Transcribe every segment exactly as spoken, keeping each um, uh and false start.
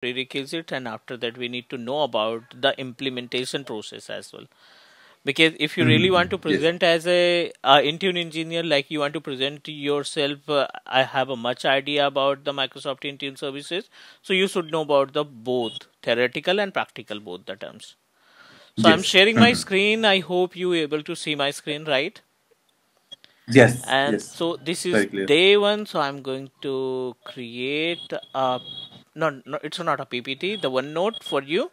prerequisite, and after that we need to know about the implementation process as well. Because if you really mm-hmm. want to present yes. as a uh, Intune engineer, like you want to present yourself, uh, I have a much idea about the Microsoft Intune services. So you should know about the both theoretical and practical, both the terms. So yes. I'm sharing mm-hmm. my screen. I hope you are able to see my screen, right? Yes. And yes. so this is day one. So I'm going to create a, no, no, it's not a P P T, the OneNote for you,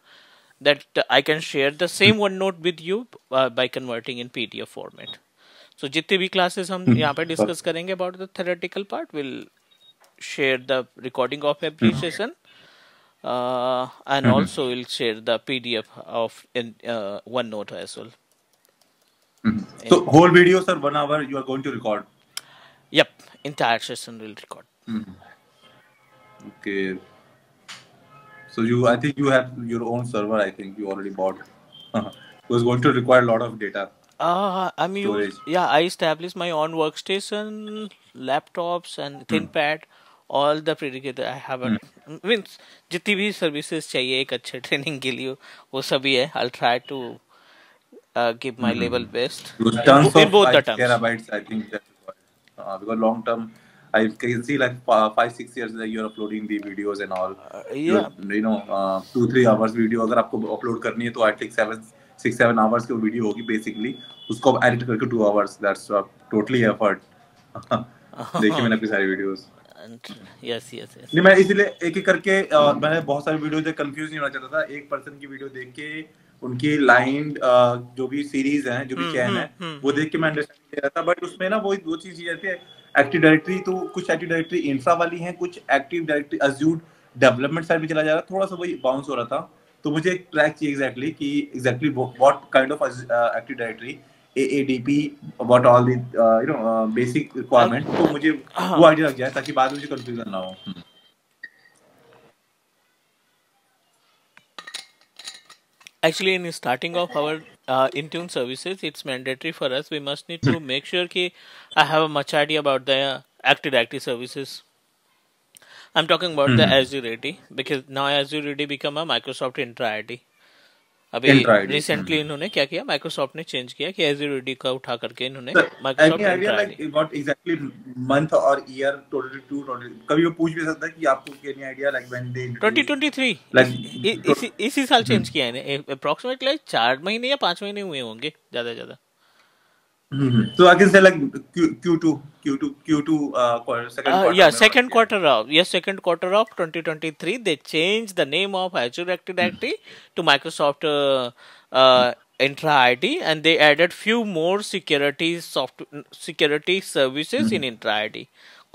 that I can share the same OneNote with you uh, by converting in P D F format. So jitne bhi classes hum yahan pe discuss karenge about the theoretical part, we'll share the recording of every mm-hmm. session uh, and mm-hmm. also we'll share the P D F of in uh, OneNote as well. Mm-hmm. So whole videos are one hour you are going to record? Yep, entire session will record. Mm-hmm. Okay. So you, I think you have your own server. I think you already bought. It was going to require a lot of data. Ah, uh, I mean, used, yeah, I established my own workstation, laptops, and ThinPad. Mm. All the prerequisites I have. Mm. I mean, jitni bhi services chahiye ek achhe training ke liye, wo sabhi hai. I'll try to uh, give my mm. level best. In, of in both the terms. Terabytes, I think that's what, uh, because long term. I can see like five six years that you are uploading the videos and all. Uh, yeah. You know, uh, two three hours video. Agar आपको upload करनी है तो I think seven six seven hours की video होगी basically. उसको आप edit करके two hours. That's uh, totally effort. देखिए मैंने अपनी सारी videos. Yes yes yes. नहीं मैं इसलिए एक एक करके uh, मैंने बहुत सारी videos से confuse नहीं होना चाहता था. एक person की video देख के उनकी लाइन uh, जो भी सीरीज हैं जो भी चैन है वो देख के मैं अंडरस्टैंड किया था. बट उसमें ना वो दो चीज रहती है. एक्टिव डायरेक्टरी तो कुछ एक्टिव डायरेक्टरी इंफ्रा वाली हैं, कुछ active directory Azure development side में चला जा रहा है. थोड़ा सा वही बाउंस हो रहा था. तो मुझे एक ट्रैक चाहिए एग्जैक्टली कि exactly what kind of active directory A A D P what all the you know basic requirement. तो मुझे वो आइडिया लग जाए ताकि बाद में मुझे कंफ्यूजन ना हो. Actually, in starting of our uh, Intune services, it's mandatory for us. We must need to make sure that I have a much idea about the uh, Active Directory services. I'm talking about mm-hmm. the Azure A D, because now Azure A D become a Microsoft Entra I D. Abhi recently इन्होंने क्या किया? Microsoft ने change किया कि Azure A D का उठा करके इन्होंने Microsoft Entra I D. Any idea like what exactly month or year twenty twenty-two? कभी वो पूछ भी सकता है कि आपको any idea like when they twenty twenty-three like इसी इसी साल change किया है ने approximately like चार महीने या पांच महीने हुए होंगे ज़्यादा ज़्यादा. So I can say like Q two Q two Q two second quarter. Yeah, second quarter of yes second quarter of twenty twenty-three they changed the name of Azure Active Directory to Microsoft uh, uh, Entra I D, and they added few more security soft security services in Entra I D.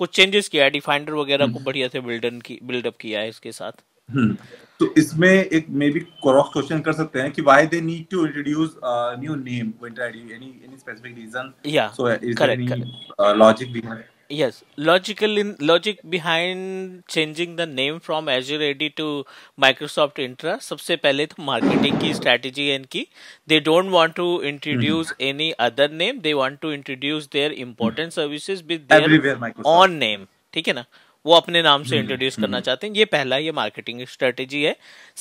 कुछ changes किया Defender वगैरह को बढ़िया से build in की build up किया है इसके साथ. तो इसमें एक maybe क्रॉस क्वेश्चन कर सकते हैं कि why they need to introduce a new name Entra I D, any any specific reason? Yeah, so is correct, any correct. Uh, logic behind? Yes, logical in logic behind changing the name from Azure A D to Microsoft Entra. सबसे पहले तो marketing की strategy है इनकी. They don't want to introduce mm-hmm. any other name. They want to introduce their important services with their Everywhere, own name. ठीक है ना? वो अपने नाम से इंट्रोड्यूस करना चाहते हैं. ये पहला ये मार्केटिंग स्ट्रेटेजी है.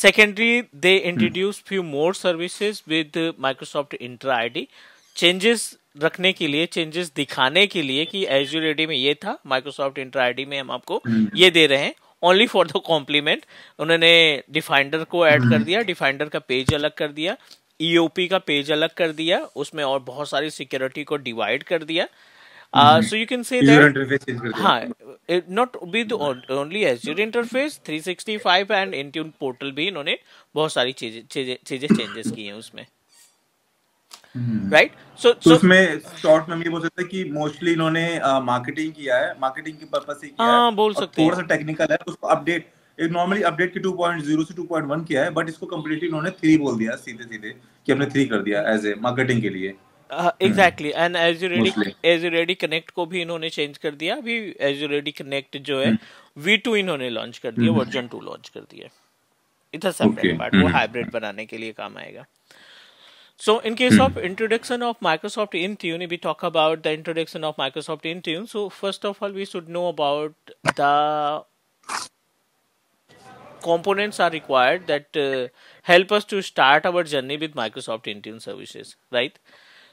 Secondary they introduce few more services with Microsoft Entra ID. Changes रखने के लिए, चेंजेस दिखाने के लिए कि एज़्योर एडी में ये था, माइक्रोसॉफ्ट इंट्रा आईडी में हम आपको ये दे रहे हैं. ओनली फॉर द कॉम्प्लीमेंट उन्होंने डिफाइंडर को ऐड कर दिया. डिफाइंडर का पेज अलग कर दिया, E O P का पेज अलग कर दिया, उसमें और बहुत सारी सिक्योरिटी को डिवाइड कर दिया. Uh, so you can say Azure that हाँ, not with only Azure interface, three sixty-five and Intune portal भी इन्होंने बहुत सारी चीजें चीजें चीजें changes की हैं उसमें, right? So तो so उसमें short में भी बोल सकते हैं कि mostly इन्होंने uh, marketing किया है, marketing के purpose से किया है. हाँ बोल सकते हैं. थोड़ा सा technical है, उसको update एक normally update की two point zero से two point one किया है, but इसको completely इन्होंने three बोल दिया सीधे-सीधे कि हमने three कर दिया as a marketing के लिए. Exactly. And Azure Ready Azure Ready Connect को भी इन्होंने चेंज कर दिया. अभी Azure Ready Connect जो है V two इन्होंने लॉन्च कर दिया, वर्जन टू लॉन्च कर दिया. इट्स सेपरेट पार्ट, वो हाइब्रिड बनाने के लिए काम आएगा. So in case of introduction of Microsoft Intune, we talk about the introduction of Microsoft Intune. So first of all, we should know about the components are required that uh, help us to start our journey with Microsoft Intune services, right?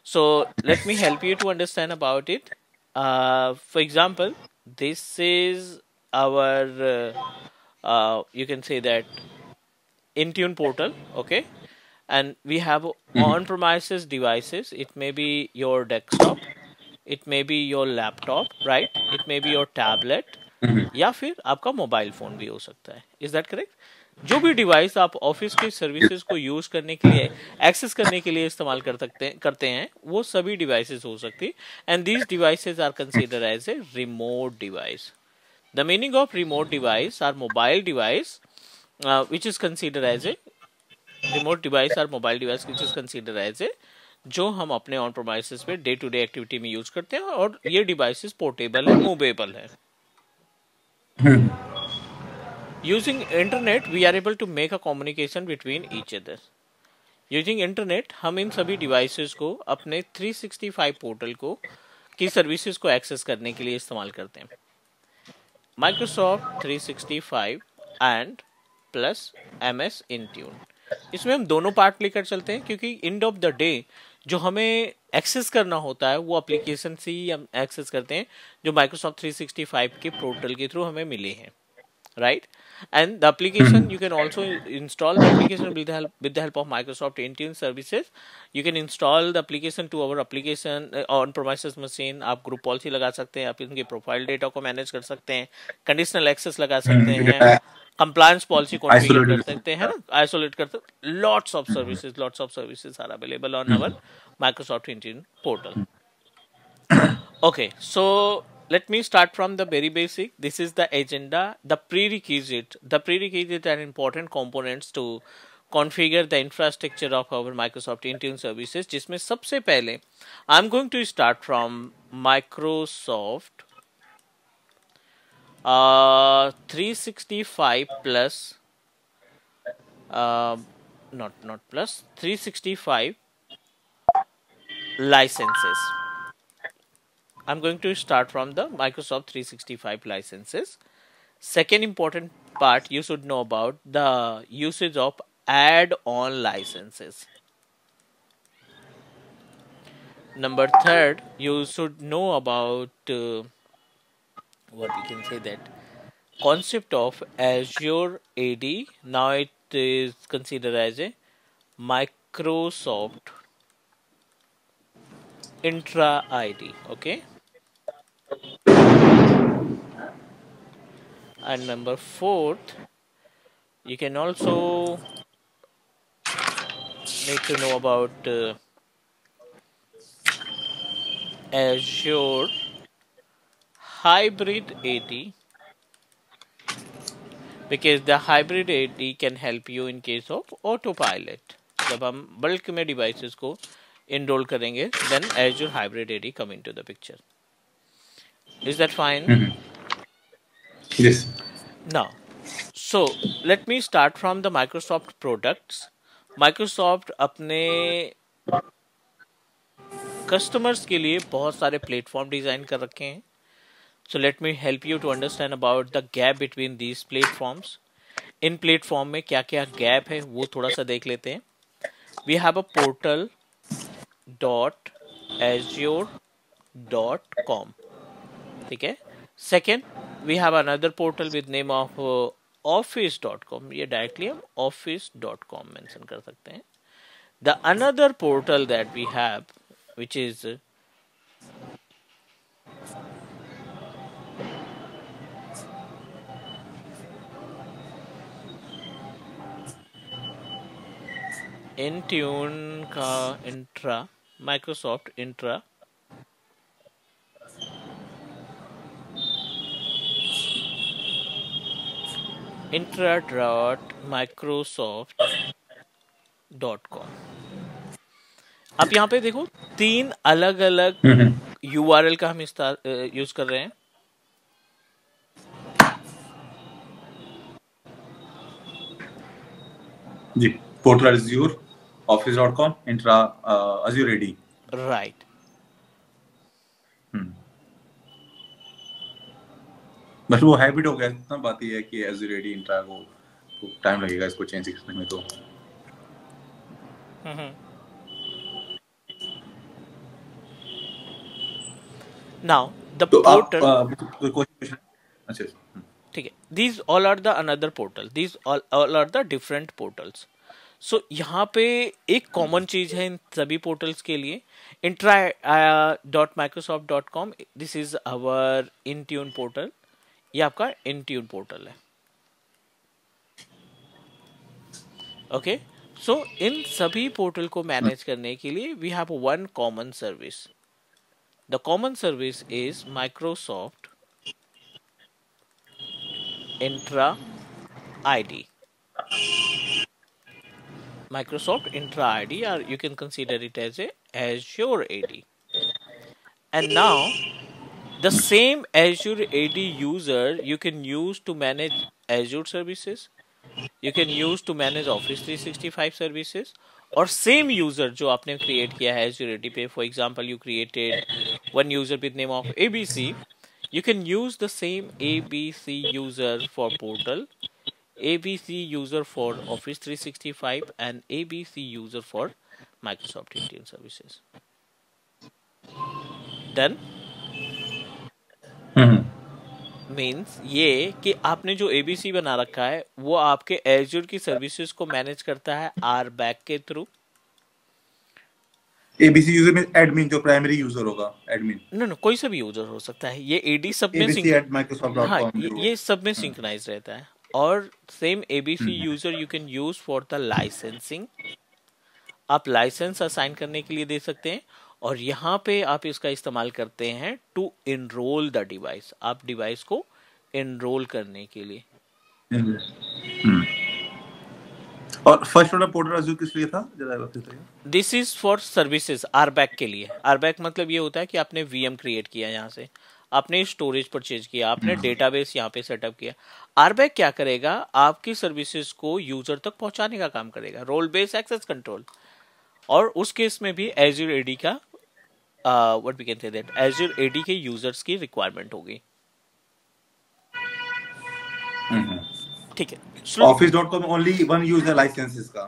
So let me help you to understand about it. Uh, for example, this is our, uh, uh, you can say that Intune portal, okay? And we have mm-hmm. on-premises devices. It may be your desktop, it may be your laptop, right? It may be your tablet, या फिर आपका mobile phone भी हो सकता है. Is that correct? जो भी device आप ऑफिस की सर्विसेज को यूज करने के लिए, एक्सेस करने के लिए इस्तेमाल कर सकते करते हैं, वो सभी डिवाइसेज हो सकती. And these devices are consider as a remote device. The meaning of remote device are mobile device which is consider as a remote device are mobile device which is consider as a जो हम अपने on premises पे day to day activity में use करते हैं. और ये डिवाइसेज पोर्टेबल है, मूवेबल है. Hmm. Using internet, we are able to make a communication between each other. Using internet, हम इन सभी devices को अपने three sixty-five portal को की services को access करने के लिए इस्तेमाल करते हैं. Microsoft three sixty-five and plus M S Intune. इसमें हम दोनों part लेकर चलते हैं, क्योंकि end of the day जो हमें एक्सेस करना होता है वो एप्लीकेशन से ही हम एक्सेस करते हैं जो माइक्रोसॉफ्ट three sixty-five के पोर्टल के थ्रू हमें मिले हैं, right? And the application you can also install the application with the help with the help of Microsoft Intune services. You can install the application to our application on premises machine. आप group policy लगा सकते हैं, आप इनके profile data को manage कर सकते हैं, कंडीशनल एक्सेस लगा सकते हैं, कंप्लायंस पॉलिसी कॉन्फ़िगर कर सकते हैं, आइसोलेट कर सकते. Lots of services lots of services are available on our Microsoft Intune portal. Okay, so let me start from the very basic. This is the agenda, the prerequisite, the prerequisite and important components to configure the infrastructure of our Microsoft Intune services. जिसमें सबसे पहले I'm going to start from Microsoft uh, three sixty-five plus uh, not not plus three sixty-five licenses. I'm going to start from the Microsoft three sixty-five licenses. Second important part you should know about the usage of add-on licenses. Number third, you should know about uh, what we can say that concept of Azure A D. Now it is considered as a Microsoft Intra I D, okay? And number fourth, you can also need to know about uh, Azure Hybrid A D, because the Hybrid A D can help you in case of autopilot. जब हम bulk में devices को enroll करेंगे, then Azure Hybrid A D come into the picture. Is that fine? Mm-hmm. Yes. Now, so let me start from the Microsoft products. Microsoft अपने customers के लिए बहुत सारे platform design कर रखे हैं. So let me help you to understand about the gap between these platforms. In platform में क्या क्या gap है वो थोड़ा सा देख लेते हैं. We have a portal dot azure dot com. ठीक है. Second, we have another portal with name of uh, office dot com. ये directly हम office dot com mention कर सकते हैं. The another portal that we have, which is uh, Intune का Entra, Microsoft Intra intra dot microsoft dot com. आप यहाँ पे देखो तीन अलग अलग U R L का हम यूज कर रहे हैं. जी, portal Azure, office dot com, Intra uh, Azure A D. Right. Hmm. बस वो हैबिट हो गया. इतना बात ये है कि Azure A D Intra को टाइम लगेगा इसको चेंज करने में तो। Now the so, portal. Uh, uh, okay. These all are the another portal. These all all are the different portals. So यहाँ पे एक common चीज है इन सभी portals के लिए intra dot microsoft dot com. This is our Intune portal. ये आपका Intune portal है. Okay. So इन सभी portal को manage करने के लिए we have one common service. The common service is Microsoft Entra I D. Microsoft Entra I D, or you can consider it as a Azure A D. And now the same Azure A D user you can use to manage Azure services, you can use to manage Office three sixty-five services, or same user जो आपने create किया है Azure A D पे, for example you created one user with name of A B C, you can use the same A B C user for portal, A B C user for Office three sixty-five and A B C user for Microsoft Intune services. Then means ये कि आपने जो A B C बना रखा है वो आपके Azure की सर्विसेज को मैनेज करता है R B A C के थ्रू। A B C यूजर में एडमिन जो प्राइमरी यूजर होगा, एडमिन नो नो कोई सा भी यूजर हो सकता है। ये A D सब में सिंक, हाँ, ये सब में सिंक्रोनाइज रहता है। और same A B C user you can use for the licensing, आप लाइसेंस असाइन करने के लिए दे सकते हैं, और यहाँ पे आप इसका इस्तेमाल करते हैं टू इनरोल द डिवाइस, आप डिवाइस को इनरोल करने के लिए। और फर्स्ट वाला पोर्टल अज़ूर किस लिए था जरा बताइए। This is for services R B A C के लिए। R B A C मतलब ये होता है कि आपने V M क्रिएट किया, यहाँ से आपने स्टोरेज परचेज किया, आपने डेटाबेस यहाँ पे सेटअप किया। R B A C क्या करेगा, आपकी सर्विसेज को यूजर तक पहुँचाने का काम करेगा, रोल बेस्ड एक्सेस कंट्रोल। और उस केस में भी Azure A D का what we can say that Azure A D के यूजर्स की रिक्वायरमेंट होगी। ठीक है। office dot com only one user licences का।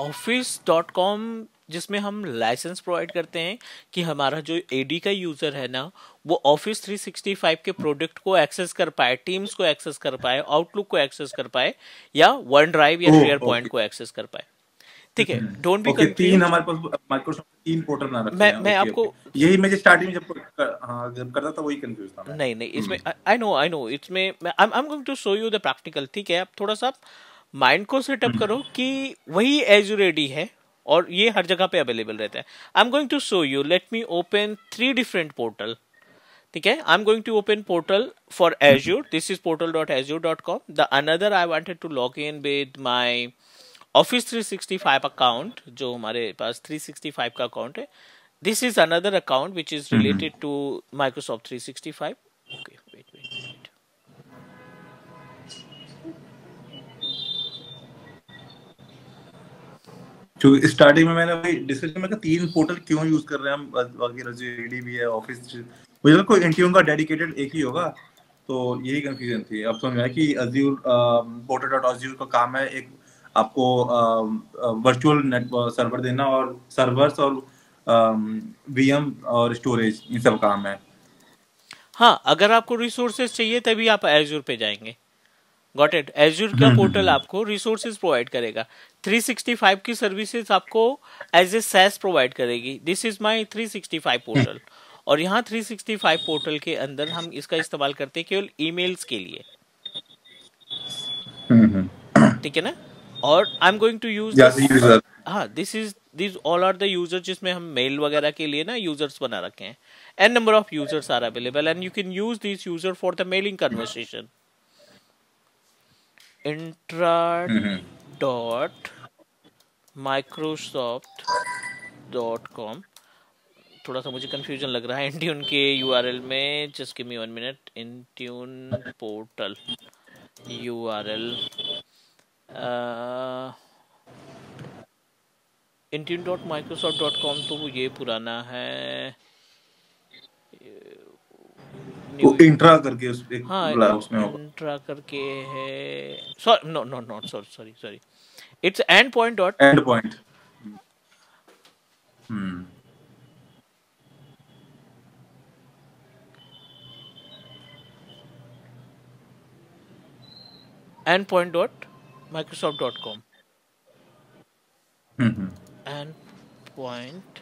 office dot com जिसमें हम लाइसेंस प्रोवाइड करते हैं कि हमारा जो A D का यूजर है ना वो Office three sixty-five के प्रोडक्ट को एक्सेस कर पाए, टीम्स को एक्सेस कर पाए, आउटलुक को एक्सेस कर पाए, या वन ड्राइव या शेयर पॉइंट को एक्सेस कर पाए। ठीक है, डोंट बी कंफ्यूज। तीन हमारे पास माइक्रोसॉफ्ट तीन पोर्टल ना रखे। मैं मैं आपको यही मैं स्टार्टिंग में जब हाँ जब करता था वही कंफ्यूज था मैं। नहीं नहीं इसमें आई नो आई नो इसमें I am going to show you the practical. ठीक है, आप थोड़ा सा माइंड को सेटअप करो कि वही Azure A D है और ये हर जगह पे अवेलेबल रहता है। I am going to show you, let me open three different portal. ठीक है, I am going to open portal for Azure, this is portal dot azure dot com। The another I wanted to log in with my Office three sixty-five account, जो हमारे पास three sixty-five का account है। This is another account which is related to Microsoft three sixty-five। Okay wait wait क्योंकि starting में मैंने वही discussion में कहा तीन पोर्टल क्यों यूज कर रहे हैं हम, वगैरह जो एडी भी है, ऑफिस मुझे लगता है Intune का डेडिकेटेड एक ही होगा, तो यही कंफ्यूजन थी। अब समझ आया कि Azure portal.azure का काम है एक आपको वर्चुअल नेट सर्वर देना, और सर्वर्स और वीएम और स्टोरेज ये सब काम है। हाँ, अगर आपको रिसोर्सेज चाहिए तभी आप Azure पे जाएंगे। Got it. Azure का पोर्टल आपको रिसोर्सेज प्रोवाइड करेगा, three sixty-five की सर्विसेज आपको एज ए SaaS प्रोवाइड करेगी। This is my three sixty-five portal, और यहाँ three sixty-five पोर्टल के अंदर हम इसका इस्तेमाल करते हैं केवल ईमेल्स के लिए। ठीक है ना। और I am going to use हाँ this is this all are the users जिसमें हम मेल वगैरह के लिए ना यूजर्स बना रखे हैं। An number of users are available and you can use this user for the mailing conversation. Entra dot Microsoft dot com, थोड़ा सा मुझे कंफ्यूजन लग रहा है Intune के यूआरएल में। Just give me one minute. Intune portal URL Uh, intune dot microsoft dot com तो ये पुराना है। वो इंट्रा करके उस एक उसमें होगा, इंट्रा करके है। Sorry no no not sorry sorry sorry it's endpoint dot endpoint hmm endpoint dot microsoft dot com mm-hmm. endpoint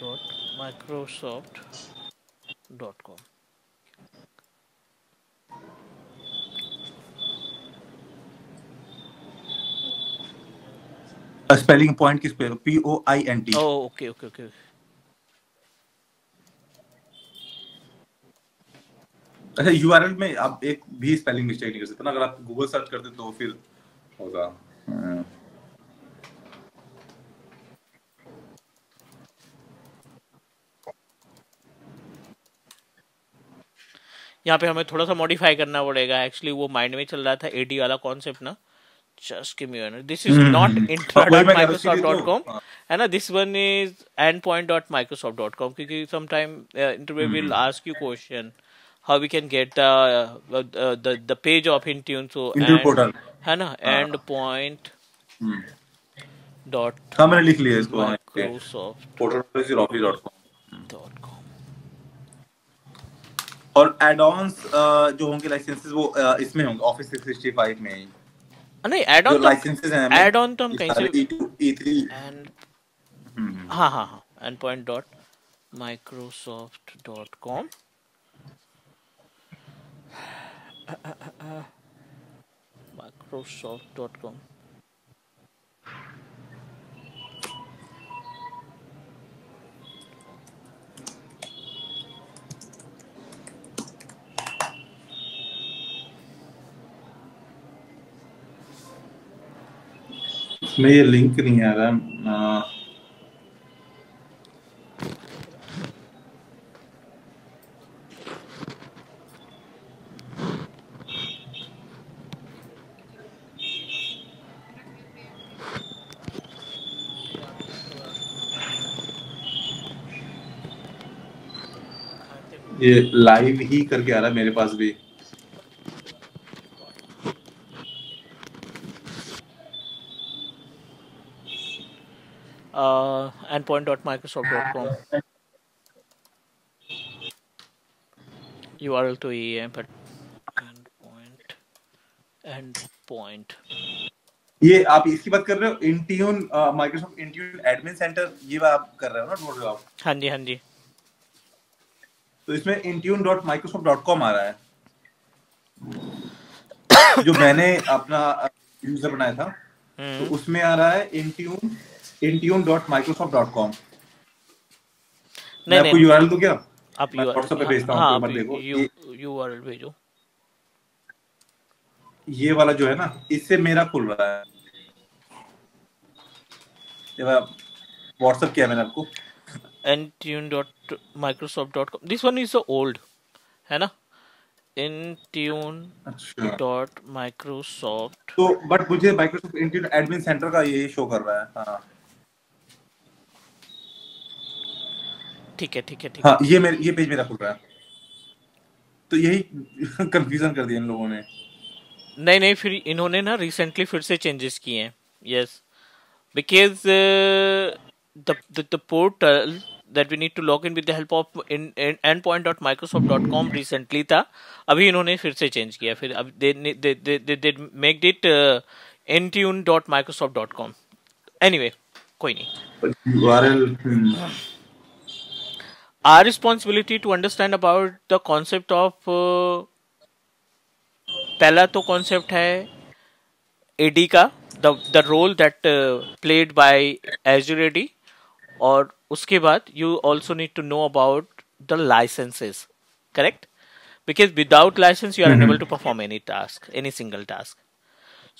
dot microsoft dot com a spelling point ki spell p o I n t oh okay okay okay अच्छा URL में आप एक भी spelling mistake नहीं कर सकते ना, अगर आप गूगल सर्च करते तो फिर होगा। यहाँ पे हमें थोड़ा सा मॉडिफाई करना पड़ेगा, एक्चुअली वो माइंड में चल रहा था एडी वाला कॉन्सेप्ट ना। Just give me a minute. This is not intra dot microsoft dot com and uh, this one is endpoint dot microsoft dot com because sometime uh, interview will ask you question how we can get uh, uh, uh, the the page of Intune, so Intune portal है ना endpoint dot हमने लिख लिया इसको Microsoft portal dot azure dot com और add-ons जो होंगे licences वो इसमें होंगे Office three sixty-five में ही नहीं। add on लाइसेंसेस हैं, add on तो हम कहीं से E three and हाँ हाँ हाँ endpoint dot microsoft dot com microsoft dot com इसमें ये लिंक नहीं आ रहा। ये लाइव ही करके आ रहा है मेरे पास भी। Uh, endpoint dot microsoft dot com U R L to E M but endpoint endpoint ये आप इसकी बात कर रहे हो Intune uh, Microsoft Intune Admin Center ये बात आप कर रहे हो ना, बोल रहे हो आप। हाँ जी हाँ जी, तो इसमें intune dot microsoft dot com आ रहा है जो मैंने अपना यूजर बनाया था तो उसमें आ रहा है intune intune dot microsoft dot com। नहीं आपको यूआरएल दूं क्या? आप व्हाट्सएप पे भेजता हूं, आप देखो यूआरएल भेजो। ये वाला जो है ना इससे मेरा खुल रहा है, व्हाट्सएप किया मैंने आपको intune dot microsoft dot com this one is so old है ना intune dot microsoft तो बट मुझे Microsoft Intune Admin Center का ये शो कर रहा है। हाँ ठीक है ठीक है ठीक है, ये मेरे ये पेज मेरा खुल रहा है, तो यही कंफ्यूजन कर दिया इन लोगों ने। नहीं नहीं फिर इन्होंने ना रिसेंटली फिर से चेंजेस किए हैं। Yes because the portal that we need to log in with the help of in, in endpoint dot microsoft dot com recently था, अभी इन्होंने फिर से चेंज किया, फिर अब they they they they, they made it uh, intune dot microsoft dot com anyway कोई नहीं। U R L our responsibility to understand about the concept of uh, पहला तो concept है A D का, the the role that uh, played by Azure A D, और उसके बाद you also need to know about the licences correct, because without licence you are unable to perform any task any single task.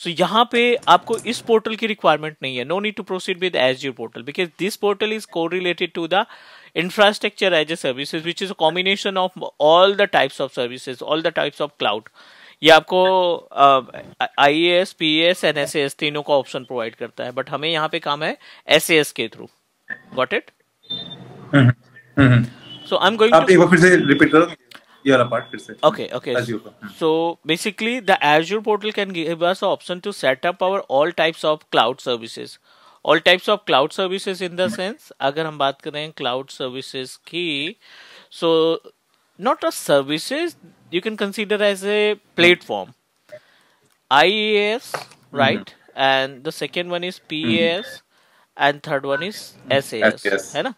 So यहाँ पे आपको इस portal की requirement नहीं है, no need to proceed with Azure portal because this portal is correlated to the infrastructure as a services which is a combination of all the types of services all the types of cloud. ये आपको IAS PaaS and SAS तीनों का option provide करता है, but हमें यहाँ पे काम है एसएएस के थ्रू। Got it? So I'm going आप to... एक बार फिर से repeat करो ये वाला part फिर से. Okay, okay. So basically the Azure portal can give us an option to set up our all types of cloud services. All types of cloud services in the sense, अगर हम बात कर रहे हैं cloud services की, so not a services, you can consider as a platform. IaaS, right? And the second one is PaaS, and third one is SaaS, है ना?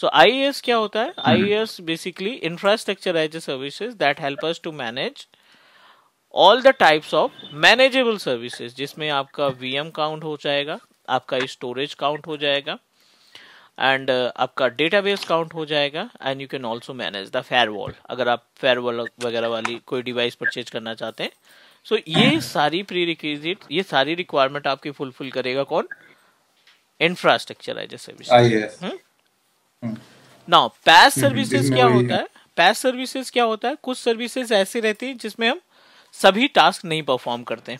So IaaS क्या होता है? IaaS basically infrastructure as a services that help us to manage all the types of manageable services, जिसमें आपका V M count हो जाएगा, आपका storage count हो जाएगा, and uh, आपका database count हो जाएगा, and you can also manage the firewall. अगर आप firewall वगैरह वाली कोई device purchase करना चाहते हैं, so ये सारी prerequisite, ये सारी requirement आपकी fulfill करेगा कौन? Infrastructure as a service. IaaS. Now, PaaS services क्या होता है? PaaS services क्या होता है? कुछ services ऐसी रहती हैं जिसमें हम सभी task नहीं perform करते हैं,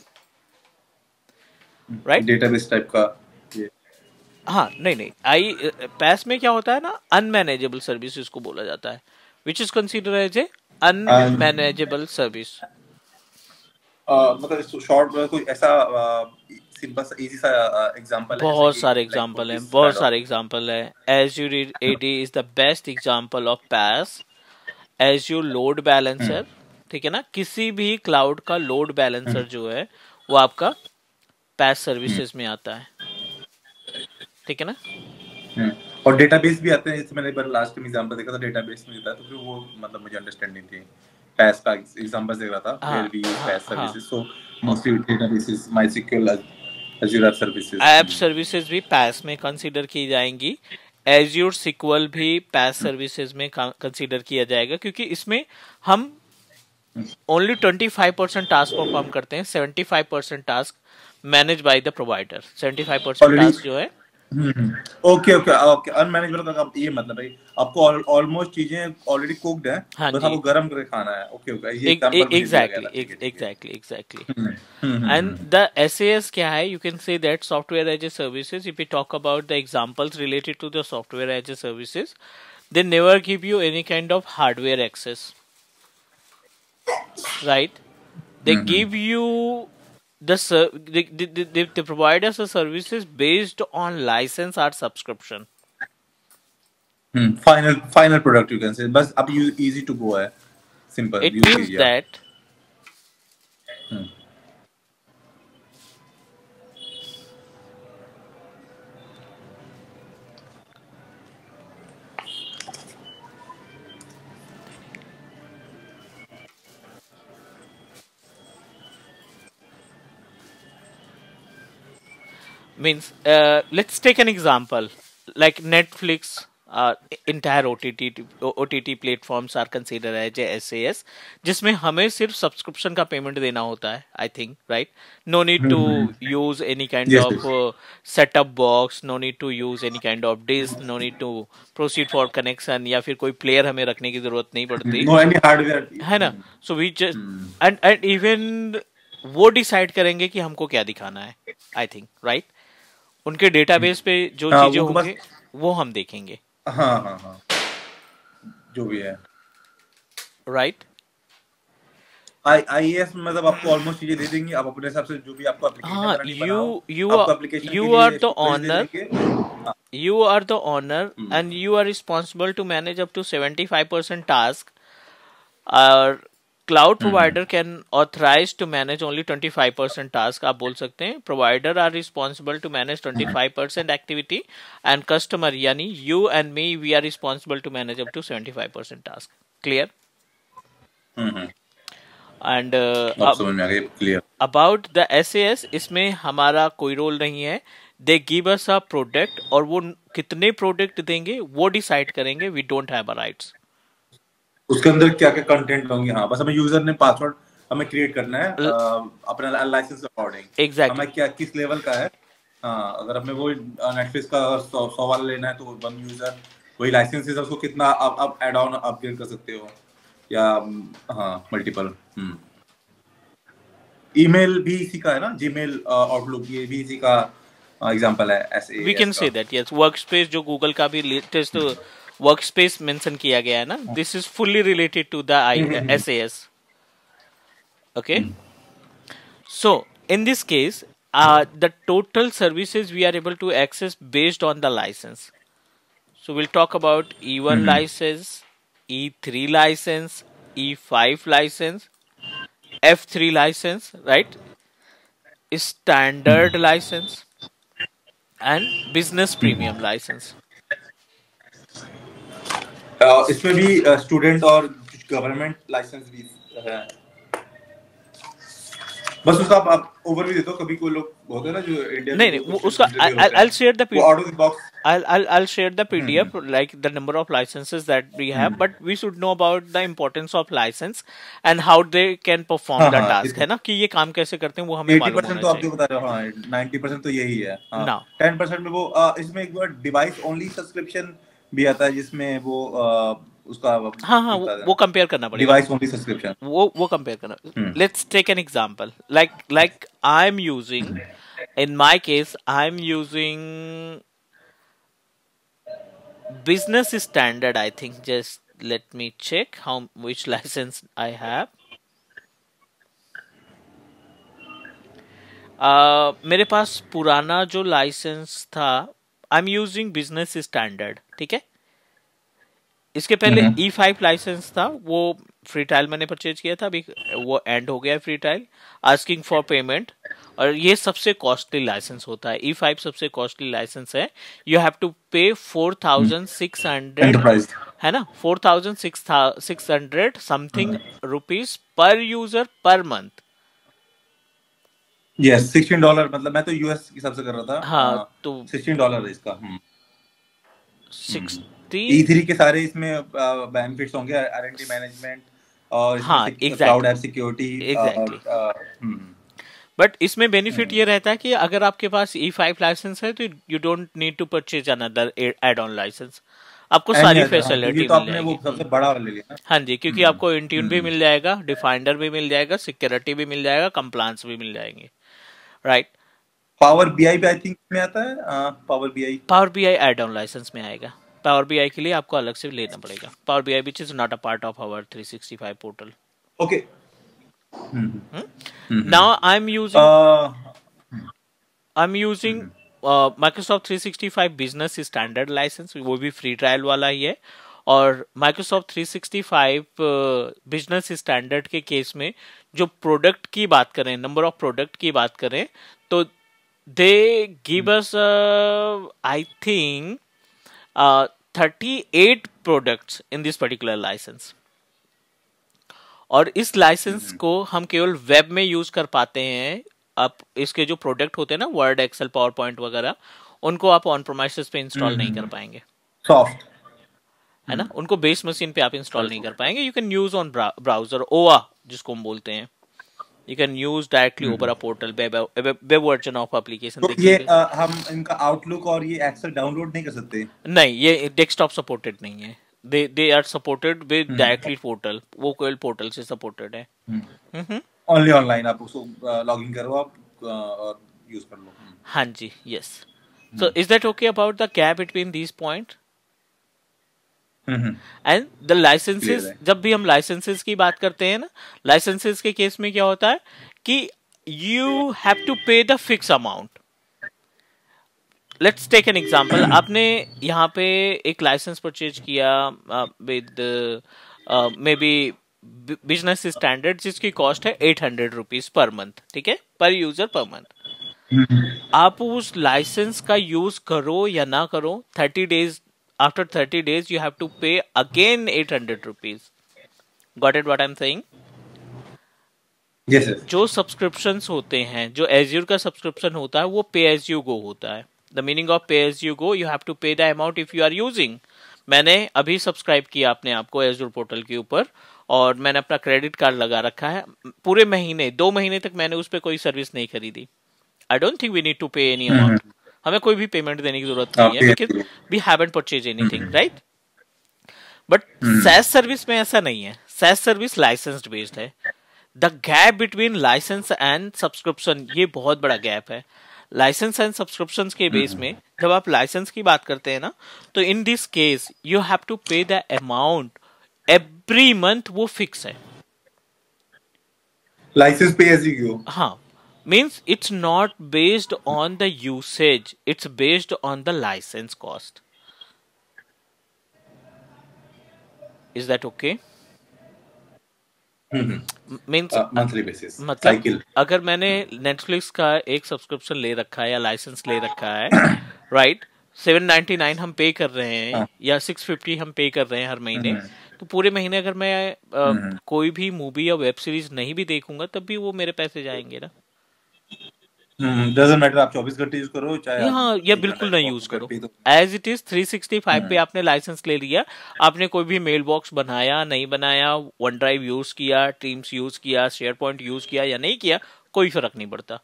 right? Database type का ये हाँ नहीं नहीं I PaaS में क्या होता है ना unmanageable services को बोला जाता है, which is considered as a unmanageable service. मतलब short में कोई ऐसा बस इजी सा एग्जांपल है, बहुत सारे एग्जांपल हैं, बहुत सारे एग्जांपल हैं. Azure A D is the best example of PaaS. Azure load balancer, ठीक है ना, किसी भी क्लाउड का load balancer जो है वो आपका PaaS services में आता है, ठीक है ना. और डेटाबेस भी आते हैं, इसमें मैंने एक बार लास्ट में एग्जांपल देखा था डेटाबेस में था, तो फिर वो मतलब मुझे अंडरस्टैंडिंग थी. PaaS का एग्जांपल देख रहा था where we use PaaS services, so mostly databases, MySQL, Azure services. App services भी PaaS में कंसीडर की जाएंगी. Azure S Q L भी PaaS services में कंसीडर किया जाएगा, क्योंकि इसमें हम only twenty-five percent task perform करते हैं, seventy-five percent task manage by the provider. seventy-five percent task जो है ओके ओके ओके अनमैनेजेबल का ये मतलब है आपको ऑलमोस्ट चीजें ऑलरेडी कुक्ड है, बस आपको गरम करके खाना है. ओके ओके ये example exactly exactly exactly. And the SaaS क्या है? You can say that software as a services. If we talk about the examples related to the software as a services, they never give you any kind of hardware access, right? They give you The, they, they, they, they provide us the services based on license or subscription. Hmm. Final final product you can say. But up easy to go है. Simple. It means that. Hmm. Means uh, let's take an example like Netflix, uh, entire O T T O T T platforms are considered as SaaS, जिसमें हमें सिर्फ subscription का payment देना होता है. I think, right? No need to use any kind yes, of uh, setup box, no need to use any kind of disk, no need to proceed for connection या फिर कोई player हमें रखने की जरूरत नहीं पड़ती. No any hardware. है ना? So we just and and even वो decide करेंगे कि हमको क्या दिखाना है. I think, right? उनके डेटाबेस पे जो चीजें होंगी वो हम देखेंगे. हाँ हाँ हाँ जो भी है, राइट? आई आईएस मतलब आपको ऑलमोस्ट चीजें दे देंगी, आप अपने हिसाब से जो भी आपको application you you you are the owner you are the owner and you are responsible to manage up to seventy-five percent task. और cloud provider can authorise to manage only twenty-five percent task आप बोल सकते हैं. Provider are responsible to manage twenty-five percent activity and customer यानी you and me we are responsible to manage up to seventy-five percent task. Clear? And about the SaaS, इसमें हमारा कोई role नहीं है. दे गिव अस अ प्रोडक्ट और वो कितने product देंगे वो डिसाइड करेंगे. We don't have a rights उसके अंदर क्या क्या कंटेंट होंगे. हाँ बस हमें यूजर ने पासवर्ड हमें क्रिएट करना है अपना लाइसेंस अकॉर्डिंग. एग्जैक्टली हमें क्या किस लेवल का है. हाँ अगर हमें वो नेटफ्लिक्स का सौ वाला लेना है तो वन यूजर वही लाइसेंसेस उसको कितना आप आप ऐड ऑन अपग्रेड कर सकते हो या हाँ मल्टीपल. ईमेल भी इसी का है ना, जीमेल आउटलुक ये भी इसी का एग्जाम्पल है. We can say that yes workspace जो गूगल का भी लेटेस्ट वर्कस्पेस मेंशन किया गया है ना, this is fully related to the IaaS. Okay, so in this case, uh, the total services we are able to access based on the license. So we'll talk about E one mm-hmm. license, E three license, E five license, F three license, right? Standard license and business premium license. Uh, it may be a student or government license. Uh-huh. बस उसका आप overview दे दो. कभी कोई लोग होते हैं ना जो इंडिया नहीं नहीं उसका I'll share the I'll I'll I'll share the P D F like the number of licenses that we have, but we should know about the importance of license and how they can perform the task, है ना, कि ये काम कैसे करते हैं वो हमें मालूम होना चाहिए. eighty percent तो आप जो बता रहे हो, हाँ ninety percent तो यही है. ten percent में वो इसमें एक बार डिवाइस ओनली सब्सक्रिप्शन भी आता है जिसमें वो उसका हाँ हाँ वो कंपेयर करना पड़ेगा. डिवाइस ओनली सब्सक्रिप्शन वो वो कंपेयर करना. Let's take an example like like I am using in my case I am using business standard. I think just let me check how which licence I have. मेरे पास पुराना जो licence था I am using business standard, ठीक है. इसके पहले E five licence था, वो फ्री ट्रायल मैंने परचेज किया था, अभी वो एंड हो गया है free trial, asking for payment. और ये सबसे कॉस्टली लाइसेंस होता है, E five सबसे कॉस्टली लाइसेंस है. You have to pay four thousand six hundred, है ना, four thousand six hundred something rupees per user per month. Yes sixteen dollar, मतलब मैं तो यूएस के हिसाब से कर रहा था. हाँ तो सिक्सटीन डॉलर है इसका. E three के सारे इसमें बेनिफिट्स होंगे, आरएनडी मैनेजमेंट और क्लाउड ऐप सिक्योरिटी. बट इसमें बेनिफिट ये रहता है कि अगर आपके पास E five लाइसेंस है तो you don't need to purchase another add on licence. आपको सारी फैसिलिटी तो आपने वो सबसे बड़ा ले लिया. हाँ जी, क्योंकि आपको इंट्यून भी मिल जाएगा, डिफाइंडर भी मिल जाएगा, सिक्योरिटी भी मिल जाएगा, कंप्लायंस भी मिल जाएंगे, राइट. पावर बीआई भी आई थिंक में आता है. Power BI Power BI add on licence में आएगा. पावर बीआई के लिए आपको अलग से लेना पड़ेगा. Power BI which is not a part of our three sixty five portal. Okay, now I am using I am using Microsoft three sixty five business standard licence, वो भी फ्री ट्रायल वाला ही है. और Microsoft three sixty five business standard के case में जो product की बात करें, नंबर ऑफ प्रोडक्ट की बात करें, तो they give us I think Uh, thirty-eight products in this particular license. और इस लाइसेंस को हम केवल वेब में यूज कर पाते हैं. आप इसके जो प्रोडक्ट होते हैं ना, वर्ड, एक्सेल, पावर पॉइंट वगैरह, उनको आप ऑन प्रोमाइसेस पे इंस्टॉल नहीं कर पाएंगे. सॉफ्ट है ना, उनको बेस मशीन पे आप इंस्टॉल नहीं कर पाएंगे. You can use on browser, ओवा जिसको हम बोलते हैं. You can use directly over a portal, web, web, web version of application. तो ये आ, हम इनका Outlook और ये Excel डाउनलोड नहीं कर सकते. नहीं, ये डेस्कटॉप सपोर्टेड नहीं है. They they are supported with directly portal. वो केवल पोर्टल से सपोर्टेड है. हम्म. Only online आप उसको लॉगिन करो आप और यूज कर लो. हाँ जी, yes. So is that okay about the gap between these points? And the licences. जब भी हम लाइसेंसेस की बात करते हैं ना, लाइसेंसेस के केस में क्या होता है कि you have to pay the fix amount. Let's take an example. आपने यहाँ पे एक लाइसेंस परचेज किया with maybe business standard, जिसकी कॉस्ट है eight hundred rupees per month, ठीक है, पर यूजर पर मंथ. आप उस लाइसेंस का यूज करो या ना करो, thirty days after thirty days you have to pay again eight hundred rupees. Got it what I'm saying? Yes sir. जो subscriptions होते हैं, जो Azure का subscription होता है वो pay as you go होता है. The meaning of pay as you go, you have to pay the amount if you are using. मैंने अभी subscribe किया अपने आपको Azure portal के ऊपर और मैंने अपना credit card लगा रखा है. पूरे महीने, दो महीने तक मैंने उस पर कोई service नहीं खरीदी. I don't think we need to pay any amount. Mm-hmm. हमें कोई भी पेमेंट देने की जरूरत नहीं है, लेकिन we haven't purchase anything, right. But SaaS service में ऐसा नहीं है. SaaS सर्विस लाइसेंस्ड बेस्ड है. The gap between licence and subscription, ये बहुत बड़ा गैप है. लाइसेंस एंड सब्सक्रिप्शंस के बेस में जब आप लाइसेंस की बात करते हैं ना, तो in this case you have to pay the amount every month, वो फिक्स है। Licence pay as you go, हाँ, means it's not based on the usage, it's based on the licence cost. Is that okay? Means monthly basis, मतलब अगर मैंने Netflix का एक subscription ले रखा है या लाइसेंस ले रखा है, राइट, सेवन नाइन्टी नाइन हम पे कर रहे हैं या सिक्स फिफ्टी हम पे कर रहे हैं हर महीने, तो पूरे महीने अगर मैं आ, कोई भी मूवी या वेब सीरीज नहीं भी देखूंगा तब भी वो मेरे पैसे जाएंगे ना। मैटर आप चौबीस घंटे यूज करो चाहे, हाँ, या बिल्कुल नहीं यूज करो, as it is. Three sixty five पे आपने लाइसेंस ले लिया, आपने कोई भी मेल बॉक्स बनाया नहीं बनाया, वन ड्राइव यूज किया, टीम्स यूज किया, शेयर पॉइंट यूज किया या नहीं किया, कोई फर्क नहीं पड़ता।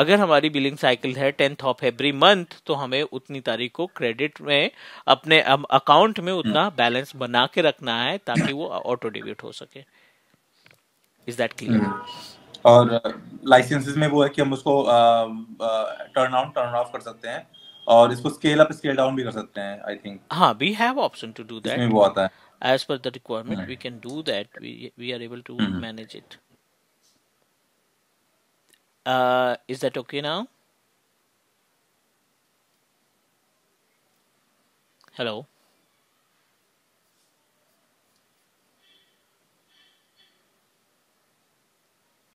अगर हमारी बिलिंग साइकिल है टेंथ ऑफ एवरी मंथ, तो हमें उतनी तारीख को क्रेडिट में अपने अकाउंट में उतना बैलेंस बना के रखना है ताकि वो ऑटो डेबिट हो सके। Is that clear? और लाइसेंसेस में वो है कि हम उसको टर्न ऑन टर्न ऑफ कर सकते हैं और इसको स्केल अप स्केल डाउन भी कर सकते हैं, आई थिंक। हां, we have option to do that, इसमें वो आता है as per the requirement, we can do that, we we are able to manage it. Is that okay now? Hello